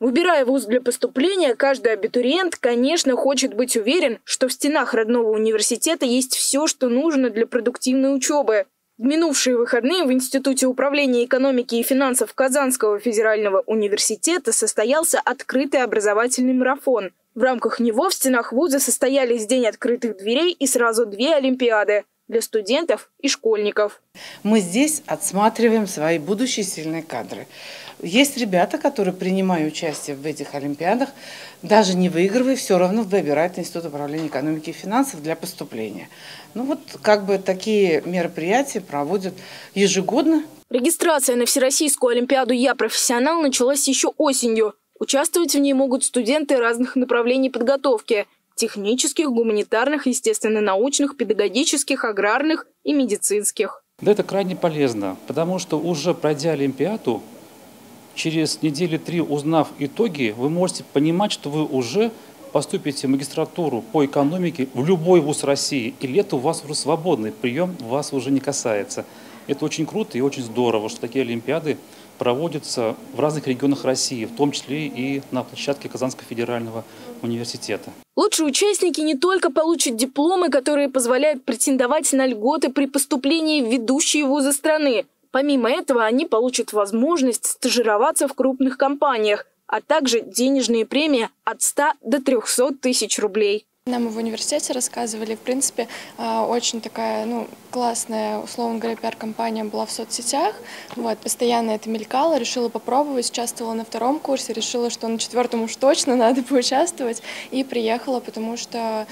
Выбирая вуз для поступления, каждый абитуриент, конечно, хочет быть уверен, что в стенах родного университета есть все, что нужно для продуктивной учебы. В минувшие выходные в Институте управления, экономики и финансов Казанского федерального университета состоялся открытый образовательный марафон. В рамках него в стенах вуза состоялись День открытых дверей и сразу две олимпиады для студентов и школьников. Мы здесь отсматриваем свои будущие сильные кадры. Есть ребята, которые, принимая участие в этих олимпиадах, даже не выигрывая, все равно выбирают Институт управления, экономики и финансов для поступления. Ну вот как бы такие мероприятия проводят ежегодно. Регистрация на Всероссийскую олимпиаду «Я профессионал» началась еще осенью. Участвовать в ней могут студенты разных направлений подготовки: технических, гуманитарных, естественно-научных, педагогических, аграрных и медицинских. Да, это крайне полезно, потому что уже пройдя олимпиаду, через недели 3, узнав итоги, вы можете понимать, что вы уже поступите в магистратуру по экономике в любой вуз России, и лето у вас уже свободный, прием вас уже не касается. Это очень круто и очень здорово, что такие олимпиады проводятся в разных регионах России, в том числе и на площадке Казанского федерального университета. Лучшие участники не только получат дипломы, которые позволяют претендовать на льготы при поступлении в ведущие вузы страны. Помимо этого, они получат возможность стажироваться в крупных компаниях, а также денежные премии от 100 до 300 тысяч рублей. Нам в университете рассказывали, в принципе, очень такая, классная, условно говоря, пиар-компания была в соцсетях. Вот, постоянно это мелькало, решила попробовать, участвовала на втором курсе, решила, что на четвертом уж точно надо поучаствовать, и приехала, потому что,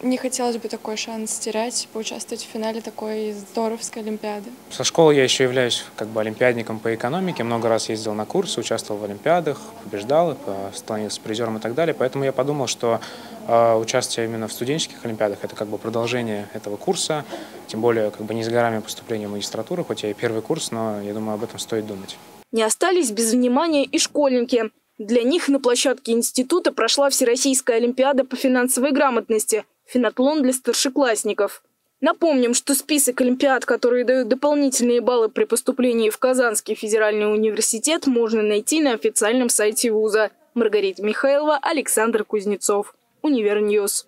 не хотелось бы такой шанс терять, поучаствовать в финале такой здоровской олимпиады. Со школы я еще являюсь олимпиадником по экономике, много раз ездил на курсы, участвовал в олимпиадах, побеждал, становился призером и так далее, поэтому я подумал, что участие именно в студенческих олимпиадах – это продолжение этого курса, тем более не за горами поступления в магистратуру, хоть я и первый курс, но я думаю, об этом стоит думать. Не остались без внимания и школьники. Для них на площадке института прошла Всероссийская олимпиада по финансовой грамотности «Финатлон» для старшеклассников. Напомним, что список олимпиад, которые дают дополнительные баллы при поступлении в Казанский федеральный университет, можно найти на официальном сайте вуза. Маргарита Михайлова, Александр Кузнецов, Универньюз.